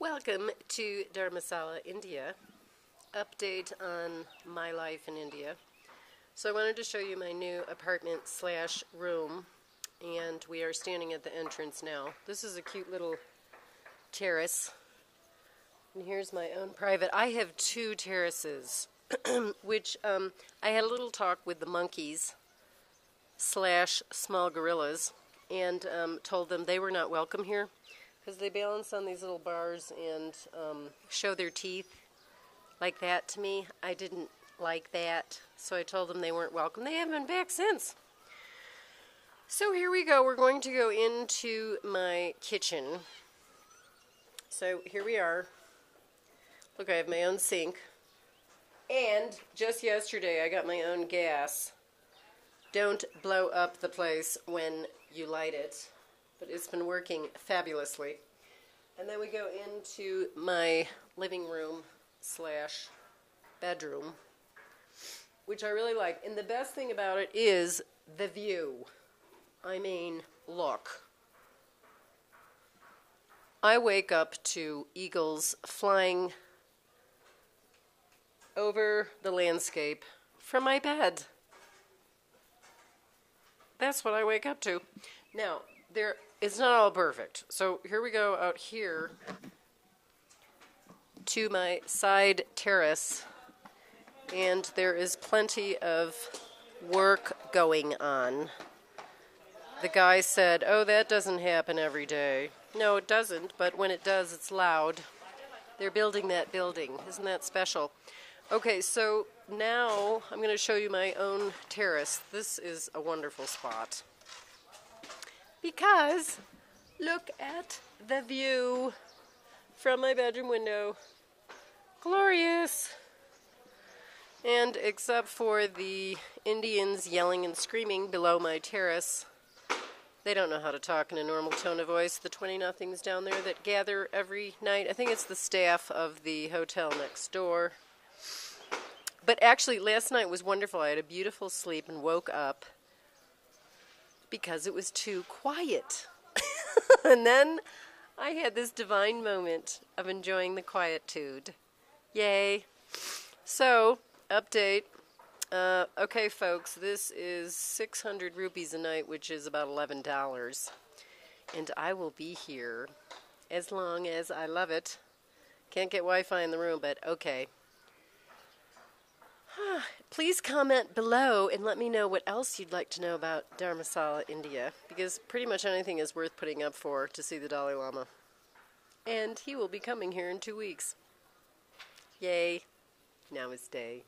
Welcome to Dharamsala, India. Update on my life in India. So I wanted to show you my new apartment / room, and we are standing at the entrance now. This is a cute little terrace. And here's my own private. I have two terraces, which I had a little talk with the monkeys / small gorillas, and told them they were not welcome here. Because they balance on these little bars and show their teeth like that to me. I didn't like that, so I told them they weren't welcome. They haven't been back since. So here we go. We're going to go into my kitchen. So here we are. Look, I have my own sink. And just yesterday, I got my own gas. Don't blow up the place when you light it. But it's been working fabulously. And then we go into my living room / bedroom, which I really like. And the best thing about it is the view. I mean, look. I wake up to eagles flying over the landscape from my bed. That's what I wake up to. Now, it's not all perfect. So here we go out here to my side terrace, and there is plenty of work going on. The guy said, "Oh, that doesn't happen every day." No, it doesn't, but when it does, it's loud. They're building that building. Isn't that special? Okay, so now I'm going to show you my own terrace. This is a wonderful spot. Because look at the view from my bedroom window. Glorious! And except for the Indians yelling and screaming below my terrace, they don't know how to talk in a normal tone of voice. The 20-nothings down there that gather every night. I think it's the staff of the hotel next door. But actually, last night was wonderful. I had a beautiful sleep and woke up because it was too quiet. And then I had this divine moment of enjoying the quietude. Yay. So, update. Okay, folks, this is 600 rupees a night, which is about $11. And I will be here as long as I love it. Can't get Wi-Fi in the room, but okay. Please comment below and let me know what else you'd like to know about Dharamsala, India, because pretty much anything is worth putting up for to see the Dalai Lama. And he will be coming here in 2 weeks. Yay. Namaste.